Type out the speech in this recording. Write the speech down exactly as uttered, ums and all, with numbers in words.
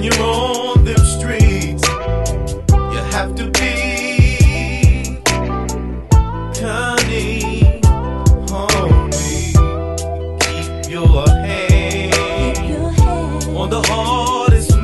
when you're on them streets, you have to be cunning, homie. Keep your hand on the hardest